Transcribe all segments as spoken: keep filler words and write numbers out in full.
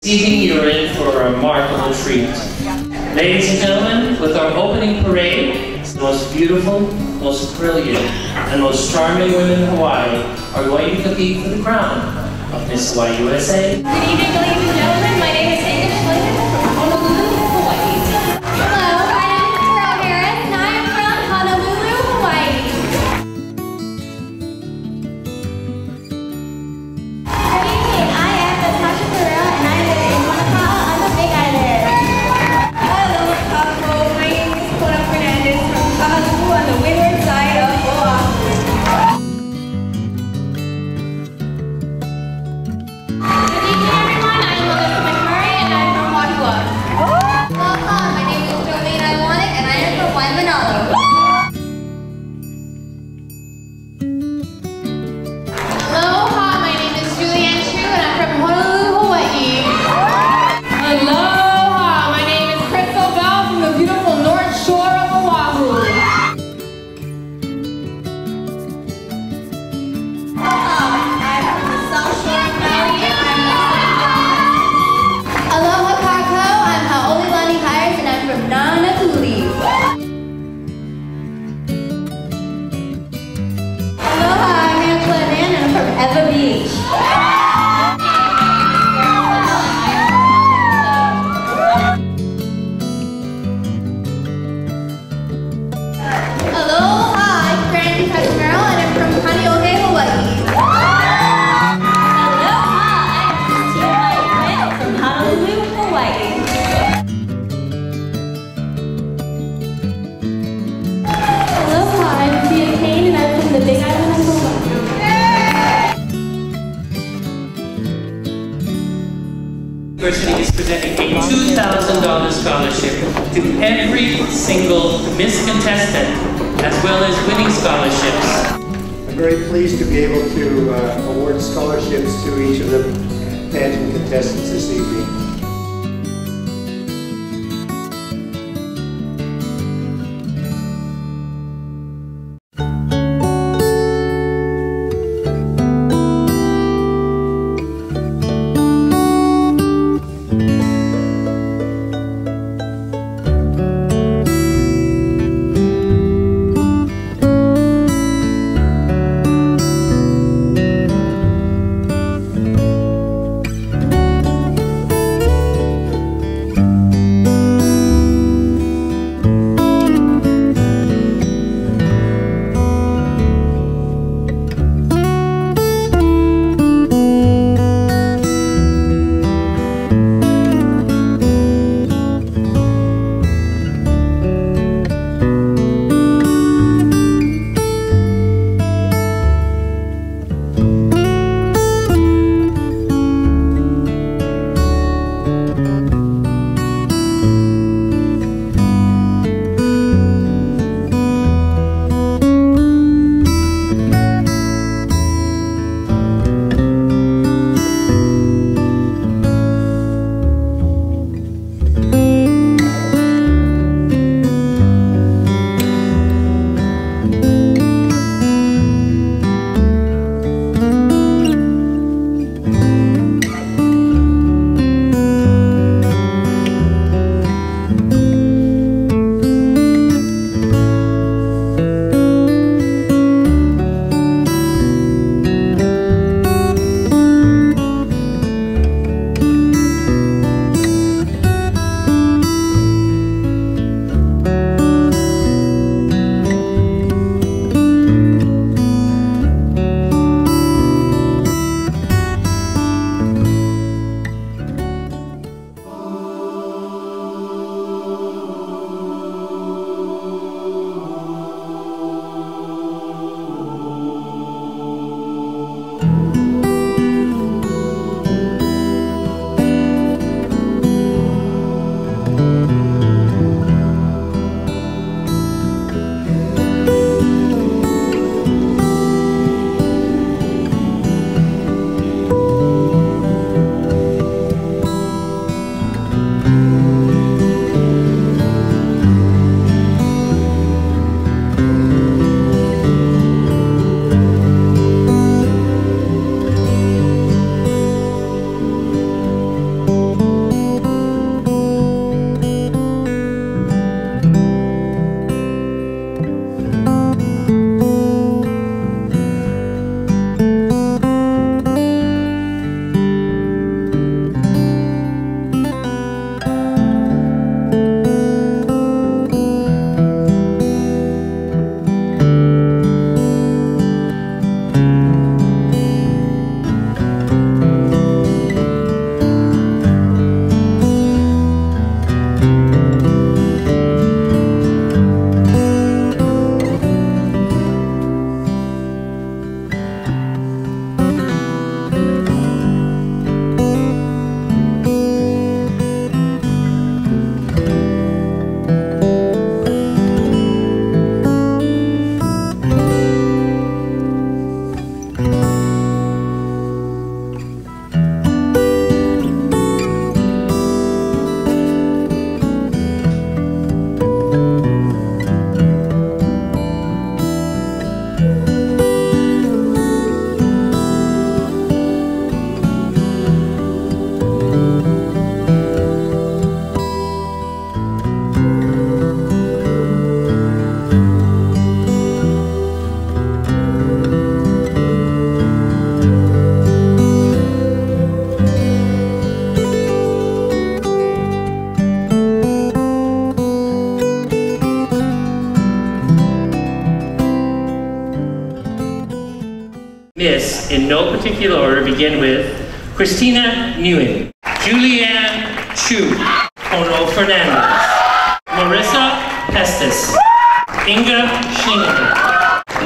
This evening you are in for a remarkable treat. Ladies and gentlemen, with our opening parade, the most beautiful, most brilliant, and most charming women in Hawaii are going to compete for the crown of Miss Hawaii U S A. Good evening, ladies and gentlemen. My name is Inga Shina from Honolulu, Hawaii. Hello, I am Carol Harris, and I am from Honolulu, Hawaii. Good evening, I am Natasha Ferreira, and I live in Manoa on the Big Island. Hello, uh, my name is Ono Fernandez from Oahu on the windward side of Oahu. Good evening, everyone. I am Melissa McBurry, and I am from Wahiwa. Welcome, my name is Julianne Chu, and I am from Waimanalo. Aloha, my name is Julianne Chu, and I'm from Honolulu, Hawaii. Aloha, my name is Crystal Bell from the beautiful North Shore of Oahu. Welcome, I'm from the South Shore of Maui, and I'm Melissa McBurry. Aloha, Kakau. I'm Haolilani Hires, and I'm from Nanatuli. Aloha, I'm Angela Nan, and I'm from Eva Beach. Aloha, I'm Brandy Casanova, and I'm from Kaneohe, Hawaii. Aloha, I'm Christina Nguyen from Honolulu, Hawaii. Aloha, I'm Tia Kane, and I'm from the Big Island of Hawaii. University is presenting a two thousand dollar scholarship to every single Miss contestant, as well as winning scholarships. I'm very pleased to be able to uh, award scholarships to each of the pageant contestants this evening. guests in no particular order begin with Christina Nguyen, Julianne Chu, Ono Fernandez, Marissa Pestis, Inga Shina,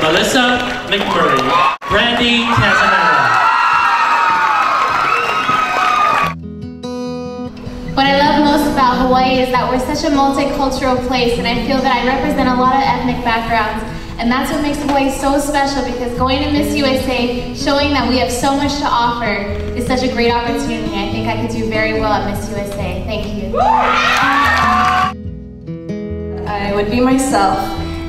Melissa McBurry, Brandy Casanova. What I love most about Hawaii is that we're such a multicultural place, and I feel that I represent a lot of ethnic backgrounds. And that's what makes Hawaii so special, because going to Miss U S A, showing that we have so much to offer, is such a great opportunity. I think I could do very well at Miss U S A. Thank you. I would be myself,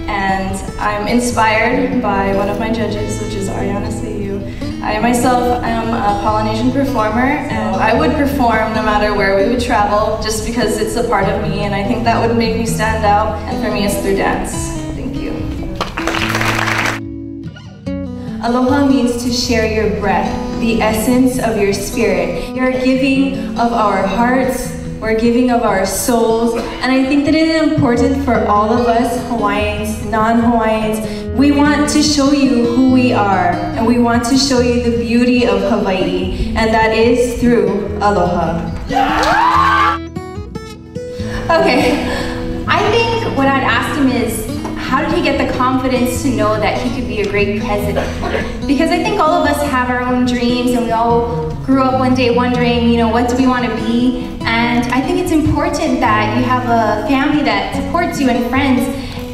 and I'm inspired by one of my judges, which is Ariana Seyu. I myself am a Polynesian performer, and I would perform no matter where we would travel, just because it's a part of me, and I think that would make me stand out, and for me it's through dance. Aloha means to share your breath, the essence of your spirit. You're giving of our hearts, we're giving of our souls, and I think that it is important for all of us, Hawaiians, non-Hawaiians. We want to show you who we are, and we want to show you the beauty of Hawaii, and that is through aloha. Yeah! Okay, I think what I'd ask him is, how did he get the confidence to know that he could be a great president? Because I think all of us have our own dreams, and we all grew up one day wondering, you know, what do we want to be? And I think it's important that you have a family that supports you and friends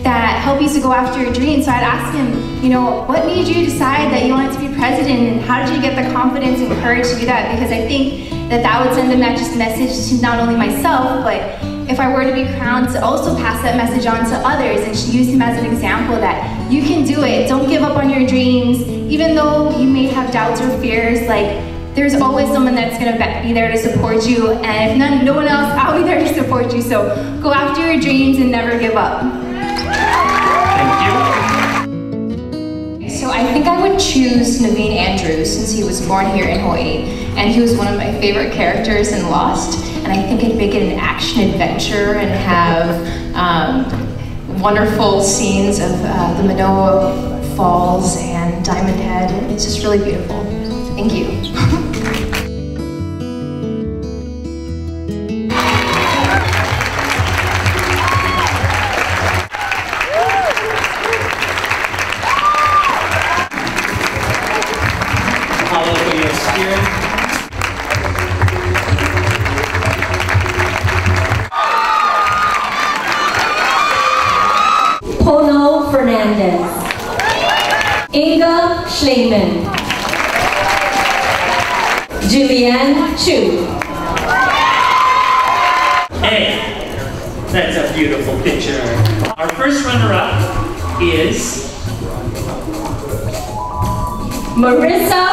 that help you to go after your dreams. So I'd ask him, you know, what made you decide that you wanted to be president, and how did you get the confidence and courage to do that? Because I think that that would send a message to not only myself, but if I were to be crowned, to also pass that message on to others and use him as an example that you can do it. Don't give up on your dreams, even though you may have doubts or fears. Like, there's always someone that's going to be there to support you, and if none, no one else, I'll be there to support you. So go after your dreams and never give up. Thank you. So I think I would choose Naveen Andrews, since he was born here in Hawaii, and he was one of my favorite characters in Lost. And I think I'd make it an action-adventure and have um, wonderful scenes of uh, the Manoa Falls and Diamond Head. It's just really beautiful. Thank you. Hallelujah. Ono Fernandez, Inga Schleiman, Julianne Chu. Hey, that's a beautiful picture. Our first runner-up is Marissa.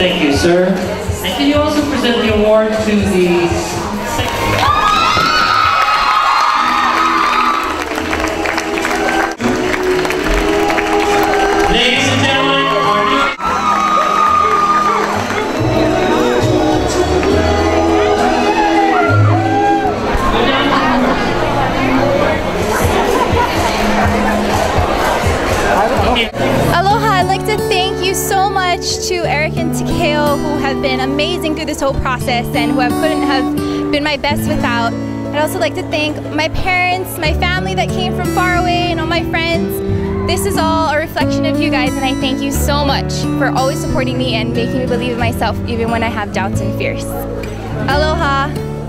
Thank you, sir. And can you also present the award to the secretary? Ladies and gentlemen, our new... Aloha, I'd like to thank you so much to Eric and Takeo, who have been amazing through this whole process and who I couldn't have been my best without. I'd also like to thank my parents, my family that came from far away, and all my friends. This is all a reflection of you guys, and I thank you so much for always supporting me and making me believe in myself even when I have doubts and fears. Aloha!